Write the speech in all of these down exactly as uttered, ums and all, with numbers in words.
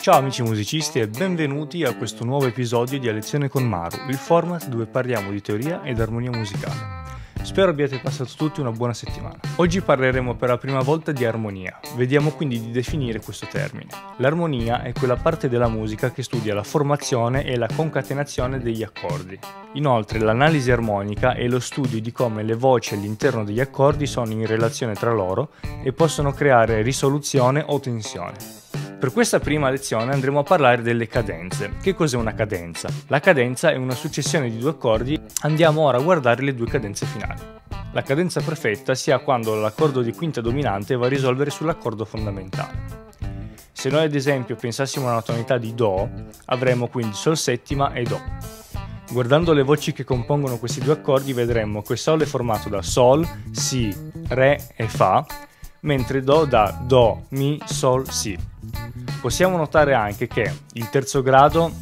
Ciao amici musicisti e benvenuti a questo nuovo episodio di A Lezione con Maru, il format dove parliamo di teoria ed armonia musicale. Spero abbiate passato tutti una buona settimana. Oggi parleremo per la prima volta di armonia, vediamo quindi di definire questo termine. L'armonia è quella parte della musica che studia la formazione e la concatenazione degli accordi. Inoltre l'analisi armonica è lo studio di come le voci all'interno degli accordi sono in relazione tra loro e possono creare risoluzione o tensione. Per questa prima lezione andremo a parlare delle cadenze. Che cos'è una cadenza? La cadenza è una successione di due accordi. Andiamo ora a guardare le due cadenze finali. La cadenza perfetta si ha quando l'accordo di quinta dominante va a risolvere sull'accordo fondamentale. Se noi ad esempio pensassimo a una tonalità di Do, avremo quindi Sol settima e Do. Guardando le voci che compongono questi due accordi vedremo che Sol è formato da Sol, Si, Re e Fa, mentre Do da Do, Mi, Sol, Si. Possiamo notare anche che il terzo grado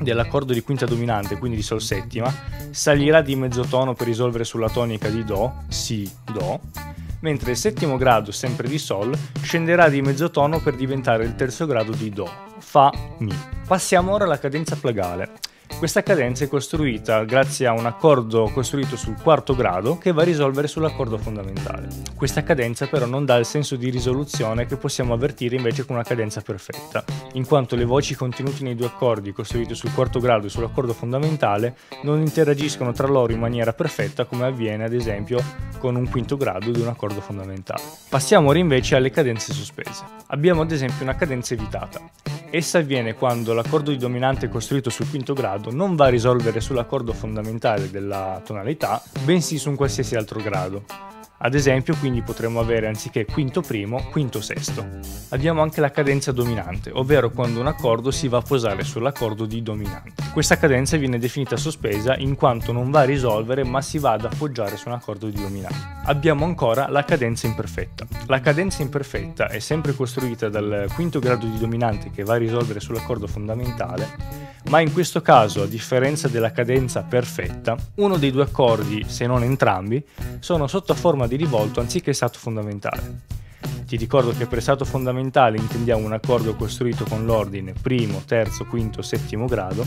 dell'accordo di quinta dominante, quindi di Sol settima, salirà di mezzo tono per risolvere sulla tonica di Do, Si, Do, mentre il settimo grado, sempre di Sol, scenderà di mezzo tono per diventare il terzo grado di Do, Fa, Mi. Passiamo ora alla cadenza plagale. Questa cadenza è costruita grazie a un accordo costruito sul quarto grado che va a risolvere sull'accordo fondamentale. Questa cadenza però non dà il senso di risoluzione che possiamo avvertire invece con una cadenza perfetta, in quanto le voci contenute nei due accordi costruiti sul quarto grado e sull'accordo fondamentale non interagiscono tra loro in maniera perfetta come avviene ad esempio con un quinto grado di un accordo fondamentale. Passiamo ora invece alle cadenze sospese. Abbiamo ad esempio una cadenza evitata. Essa avviene quando l'accordo di dominante costruito sul quinto grado non va a risolvere sull'accordo fondamentale della tonalità, bensì su un qualsiasi altro grado. Ad esempio, quindi potremmo avere anziché quinto primo, quinto sesto. Abbiamo anche la cadenza dominante, ovvero quando un accordo si va a posare sull'accordo di dominante. Questa cadenza viene definita sospesa in quanto non va a risolvere ma si va ad appoggiare su un accordo di dominante. Abbiamo ancora la cadenza imperfetta. La cadenza imperfetta è sempre costruita dal quinto grado di dominante che va a risolvere sull'accordo fondamentale, ma in questo caso, a differenza della cadenza perfetta, uno dei due accordi, se non entrambi, sono sotto forma di rivolto anziché stato fondamentale. Ti ricordo che per stato fondamentale intendiamo un accordo costruito con l'ordine primo, terzo, quinto, settimo grado,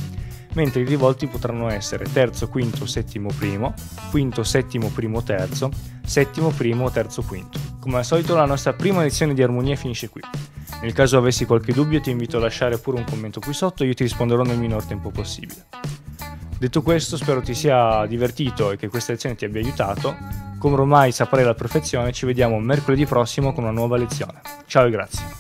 mentre i rivolti potranno essere terzo, quinto, settimo, primo, quinto, settimo, primo, terzo, settimo, primo, terzo, quinto. Come al solito la nostra prima lezione di armonia finisce qui. Nel caso avessi qualche dubbio ti invito a lasciare pure un commento qui sotto e io ti risponderò nel minor tempo possibile. Detto questo, spero ti sia divertito e che questa lezione ti abbia aiutato. Come ormai saprai alla perfezione, ci vediamo mercoledì prossimo con una nuova lezione. Ciao e grazie.